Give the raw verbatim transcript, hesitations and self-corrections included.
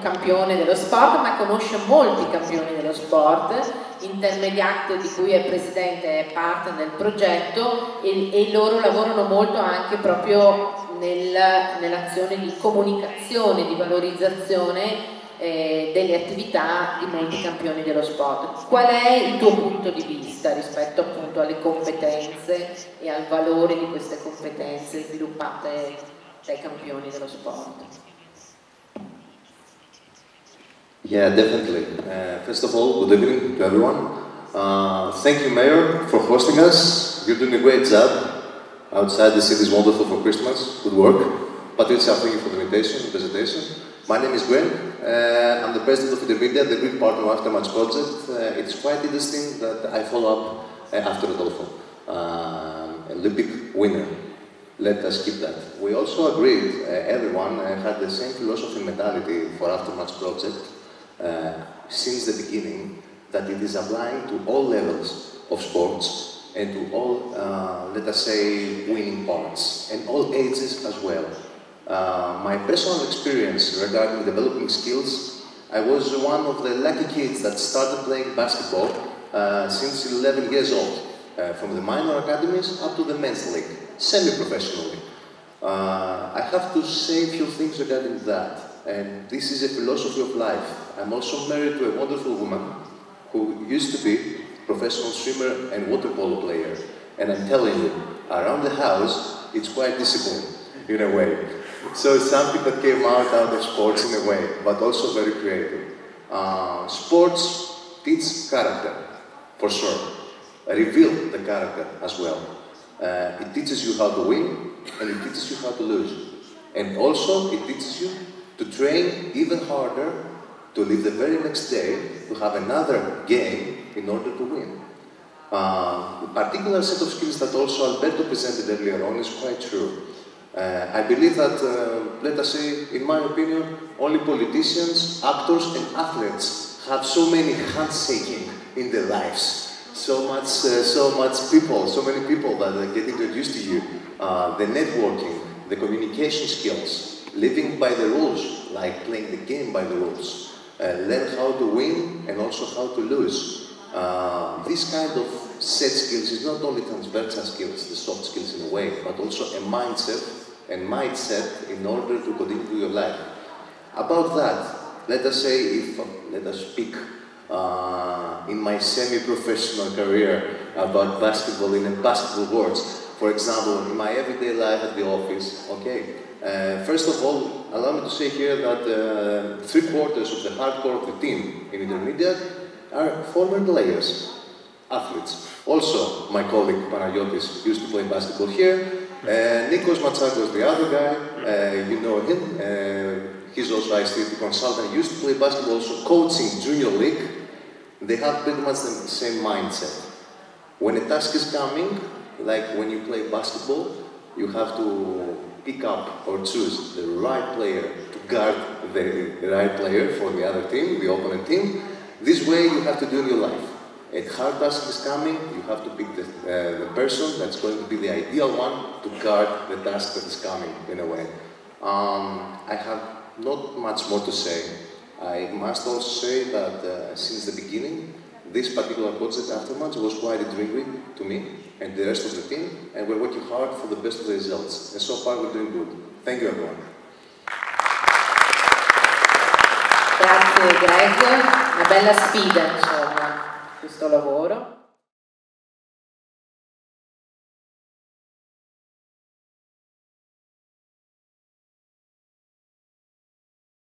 campione dello sport, ma conosce molti campioni dello sport. Intermediato, di cui è presidente, è parte del progetto, e, e loro lavorano molto anche proprio nel, nell'azione di comunicazione, di valorizzazione eh, delle attività di molti campioni dello sport. Qual è il tuo punto di vista rispetto appunto alle competenze e al valore di queste competenze sviluppate dai campioni dello sport? Yeah, definitely. Uh, first of all, good evening to everyone. Uh, thank you, Mayor, for hosting us. You're doing a great job. Outside the city is wonderful for Christmas. Good work. Patricia, thank you for the invitation, presentation. My name is Gwen. Uh, I'm the president of Intermedia, the Greek partner of Aftermatch Project. Uh, it's quite interesting that I follow up uh, after Rodolfo, uh, Olympic winner. Let us keep that. We also agreed, uh, everyone uh, had the same philosophy mentality for Aftermatch Project. Uh, since the beginning, that it is applying to all levels of sports and to all, uh, let us say, winning parts, and all ages as well. Uh, my personal experience regarding developing skills, I was one of the lucky kids that started playing basketball uh, since eleven years old, uh, from the minor academies up to the men's league, semi-professionally. Uh, I have to say a few things regarding that. And this is a philosophy of life. I'm also married to a wonderful woman who used to be a professional swimmer and water polo player. And I'm telling you, around the house, it's quite disciplined in a way. So it's something that came out, out of sports in a way, but also very creative. Uh, sports teach character, for sure. Reveal the character as well. Uh, it teaches you how to win, and it teaches you how to lose. And also, it teaches you to train even harder, to live the very next day, to have another game in order to win. Uh, the particular set of skills that also Alberto presented earlier on is quite true. Uh, I believe that, uh, let us say, in my opinion, only politicians, actors and athletes have so many handshaking in their lives. So much, uh, so much people, so many people that uh, get introduced to you. Uh, the networking, the communication skills, living by the rules, like playing the game by the rules, uh, learn how to win and also how to lose. Uh, this kind of set skills is not only transversal skills, the soft skills in a way, but also a mindset and mindset in order to continue your life. About that, let us say, if uh, let us speak uh, in my semi-professional career about basketball in a basketball words. For example, in my everyday life at the office, okay. Uh, first of all, allow me to say here that uh, three quarters of the hardcore of the team in Intermedia are former players, athletes. Also, my colleague Panagiotis used to play basketball here. Uh, Nikos Matsatos, the other guy, uh, you know him. Uh, he's also an I C T consultant, used to play basketball, also coaching junior league. They have pretty much the same mindset. When a task is coming, like when you play basketball, you have to pick up or choose the right player to guard the right player for the other team, the opponent team. This way you have to do in your life. A hard task is coming, you have to pick the, uh, the person that's going to be the ideal one to guard the task that is coming, in a way. Um, I have not much more to say. I must also say that uh, since the beginning, this particular project Aftermatch was quite intriguing to me and the rest of the team, and we're working hard for the best of the results. And so far we're doing good. Thank you everyone. Grazie Greg, una bella sfida insomma, questo lavoro.